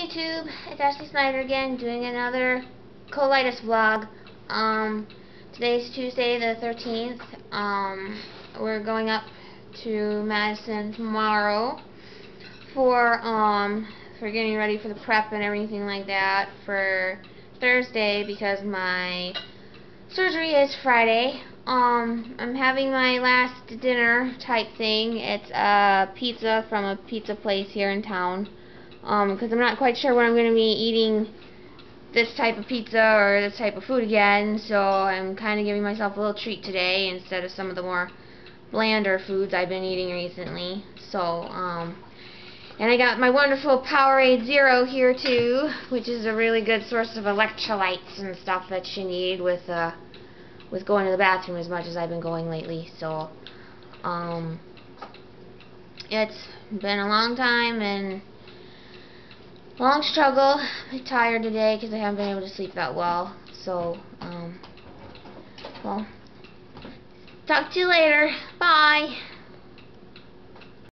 YouTube, it's Ashley Snyder again, doing another colitis vlog. Today's Tuesday the 13th. We're going up to Madison tomorrow for getting ready for the prep and everything like that for Thursday, because my surgery is Friday. I'm having my last dinner type thing. It's pizza from a pizza place here in town. Because I'm not quite sure when I'm going to be eating this type of pizza or this type of food again, so I'm kind of giving myself a little treat today instead of some of the more blander foods I've been eating recently. So, and I got my wonderful Powerade Zero here too, which is a really good source of electrolytes and stuff that you need with going to the bathroom as much as I've been going lately. So, it's been a long time and long struggle. I'm tired today because I haven't been able to sleep that well. So, well, talk to you later. Bye.